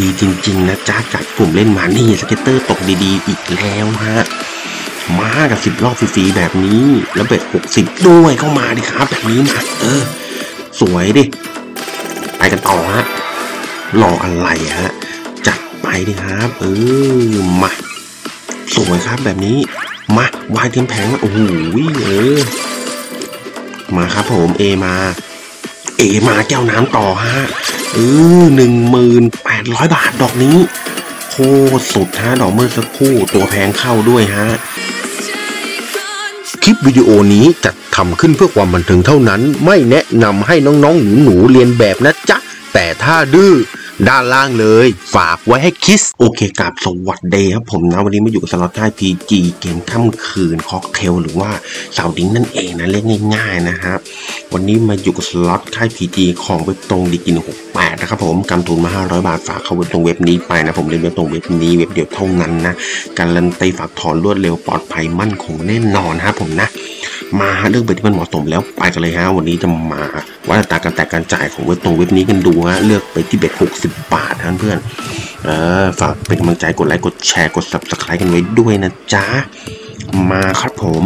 ดีจริงๆนะจ้าจากกลุ่มเล่นมานี่สเก็ตเตอร์ตกดีๆอีกแล้วฮะมากับ10รอบฟรีๆแบบนี้แล้วเบ็ด60ด้วยเข้ามาดิครับแบบนี้นะสวยดิไปกันต่อฮะรออะไรฮะจัดไปดิครับมาสวยครับแบบนี้มาวายเต็มแผงโอ้โหมาครับผมเอมาแก้วน้ำต่อฮะ18,000 บาทดอกนี้โคตรสุดฮะดอกเมื่อสักครู่ตัวแพงเข้าด้วยฮะคลิปวิดีโอนี้จัดทำขึ้นเพื่อความบันเทิงเท่านั้นไม่แนะนำให้น้องๆหนูๆเรียนแบบนะจ๊ะแต่ถ้าดื้อด้านล่างเลยฝากไว้ให้คิสโอเคกราบสวัสดีครับผมนะวันนี้มาอยู่กับสล็อตค่าย PG เกมค่ำคืนค็อกเทลหรือว่าเสาดิ้งนั่นเองนะเล่นง่ายๆนะครับวันนี้มาอยู่กับสล็อตค่าย PG ของเว็บตรงดิจิน68นะครับผมกำทุนมา500 บาทฝากเข้าเว็บตรงเว็บนี้ไปนะผมเล่นเว็บตรงเว็บนี้เว็บเดียวเท่านั้นนะการันตีฝากถอนรวดเร็วปลอดภัยมั่นคงแน่นอนครับผมนะมาเรื่องเบ็ดที่มันเหมาะสมแล้วไปกันเลยฮะวันนี้จะมาวัดอัตราการแตกการจ่ายของเว็บตรงเว็บนี้กันดูฮะเลือกไปที่เบ็ด60 บาทนะเพื่อนฝากเป็นกำลังใจกดไลค์กดแชร์กด Subscribe กันไว้ด้วยนะจ๊ะมาครับผม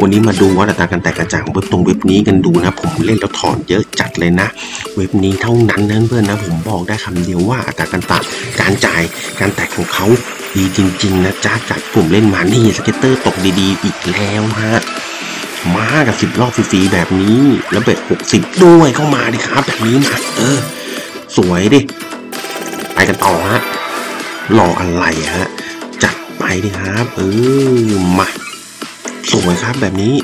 วันนี้มาดูวัดอัตราการแตกการจ่ายของเว็บตรงเว็บนี้กันดูนะผมเล่นแล้วถอนเยอะจัดเลยนะเว็บนี้เท่านั้นนะเพื่อนนะผมบอกได้คำเดียวว่าอัตราการจ่ายการแตกของเขาดีจริงๆนะจ๊ะจากกลุ่มเล่นมานี่สเก็ตเตอร์ตกดีๆอีกแล้วฮะมากับ10รอบฟรีๆแบบนี้แล้วเบ็ด60ด้วยเข้ามาดิครับแบบนี้นะสวยดิไปกันต่อฮะรออะไรฮะจัดไปดิครับมาสวยครับแบบนี้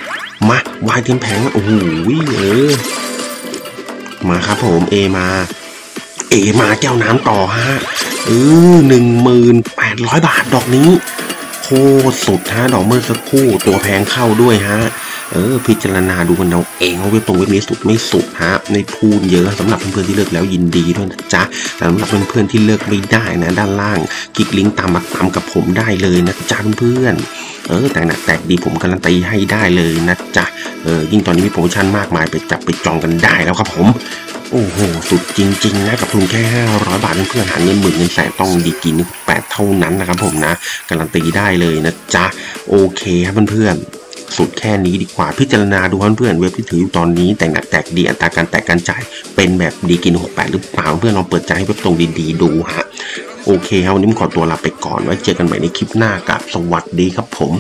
มาวายเต็มแผงโอ้โหมาครับผมเอมาแก้วน้ำต่อฮะ18,000 บาทดอกนี้โคตรสุดฮะดอกเมื่อสักครู่ตัวแพงเข้าด้วยฮะพิจารณาดูกันเอาเองว่าเว็บตรงเว็บนี้สุดไม่สุดฮะในพูนเยอะสำหรับเพื่อนๆที่เลิกแล้วยินดีด้วยนะจ๊ะแต่สำหรับเพื่อนๆที่เลิกไม่ได้นะด้านล่างคลิกลิงก์ตามมาตามกับผมได้เลยนะจ๊ะเพื่อนๆแต่หนักแตกดีผมการันตีให้ได้เลยนะจ๊ะยิ่งตอนนี้มีโปรโมชั่นมากมายไปจับไปจองกันได้แล้วครับผมโอ้โหสุดจริงๆนะกับทุนแค่500 บาทเพื่อนๆหาเงินหมื่นเงินแสนต้องดีกิน8เท่านั้นนะครับผมนะการันตีได้เลยนะจ๊ะโอเคครับเพื่อนๆสุดแค่นี้ดีกว่าพิจารณาดูเพื่อนเว็บที่ถืออยู่ตอนนี้แต่หนักแตกดีอัตราการแตกการจ่ายเป็นแบบดีกิน68หรือเปล่าเพื่อนลองเปิดใจให้เว็บตรงดีๆดูฮะโอเคครับวันนี้ผมขอตัวลาไปก่อนไว้เจอกันใหม่ในคลิปหน้ากับสวัสดีครับผม